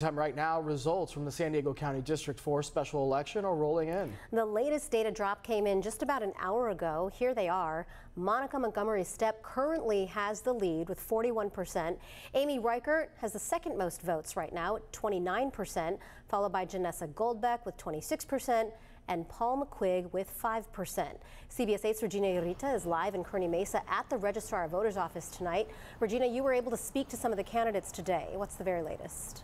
Time right now, results from the San Diego County District 4 special election are rolling in. The latest data drop came in just about an hour ago. Here they are. Monica Montgomery Stepp currently has the lead with 41%. Amy Reichert has the second most votes right now at 29%, followed by Janessa Goldbeck with 26%. And Paul McQuigg with 5%. CBS 8's Regina Urita is live in Kearny Mesa at the Registrar of Voters office tonight. Regina, you were able to speak to some of the candidates today. What's the very latest?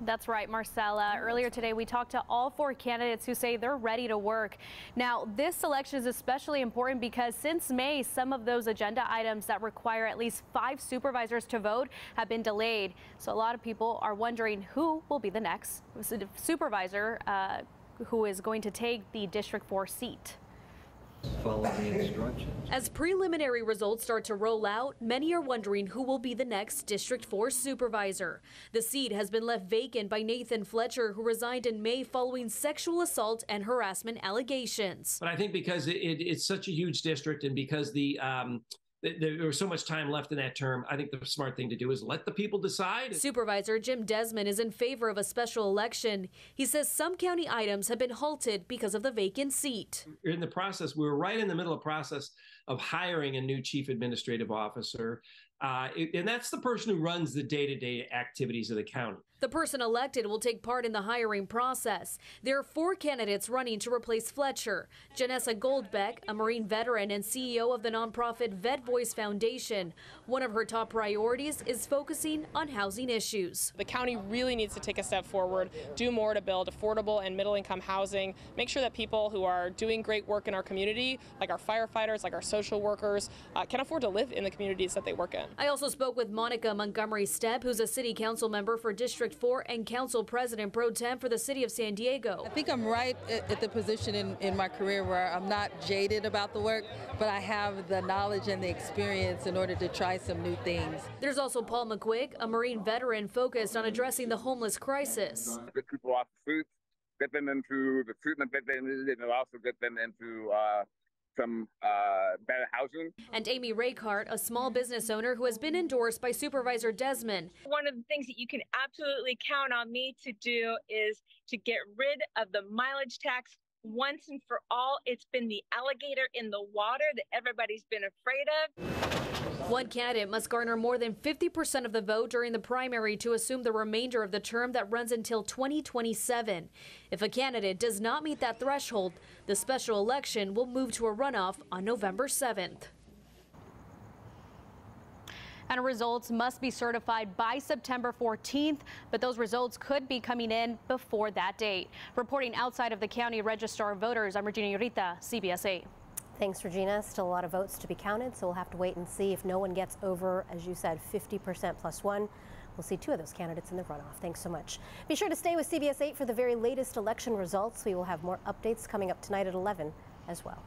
That's right, Marcella. Earlier today, we talked to all four candidates who say they're ready to work. Now, this election is especially important because since May, some of those agenda items that require at least 5 supervisors to vote have been delayed. So a lot of people are wondering who will be the next supervisor who is going to take the District 4 seat. Follow the instructions. As preliminary results start to roll out, many are wondering who will be the next District 4 supervisor. The seat has been left vacant by Nathan Fletcher, who resigned in May following sexual assault and harassment allegations. But I think because it's such a huge district and because there was so much time left in that term, I think the smart thing to do is let the people decide. Supervisor Jim Desmond is in favor of a special election. He says some county items have been halted because of the vacant seat. In the process, we were right in the middle of process of hiring a new chief administrative officer. And that's the person who runs the day-to-day activities of the county. The person elected will take part in the hiring process. There are 4 candidates running to replace Fletcher. Janessa Goldbeck, a Marine veteran and CEO of the nonprofit Vet Voice Foundation. One of her top priorities is focusing on housing issues. The county really needs to take a step forward, do more to build affordable and middle-income housing, make sure that people who are doing great work in our community, like our firefighters, like our social workers, can afford to live in the communities that they work in. I also spoke with Monica Montgomery Stepp, who's a city council member for District 4 and council president pro tem for the city of San Diego. I think I'm right at the position in my career where I'm not jaded about the work, but I have the knowledge and the experience in order to try some new things. There's also Paul McQuigg, a Marine veteran focused on addressing the homeless crisis. Get people off the streets, get them into the treatment that they need, and also get them into some better housing. And Amy Reichert, a small business owner who has been endorsed by Supervisor Desmond. One of the things that you can absolutely count on me to do is to get rid of the mileage tax once and for all. It's been the alligator in the water that everybody's been afraid of. One candidate must garner more than 50% of the vote during the primary to assume the remainder of the term that runs until 2027. If a candidate does not meet that threshold, the special election will move to a runoff on November 7th. And results must be certified by September 14th, but those results could be coming in before that date. Reporting outside of the County Registrar of Voters, I'm Regina Urita, CBS 8. Thanks, Regina. Still a lot of votes to be counted, so we'll have to wait and see if no one gets over, as you said, 50% plus one. We'll see 2 of those candidates in the runoff. Thanks so much. Be sure to stay with CBS 8 for the very latest election results. We will have more updates coming up tonight at 11 as well.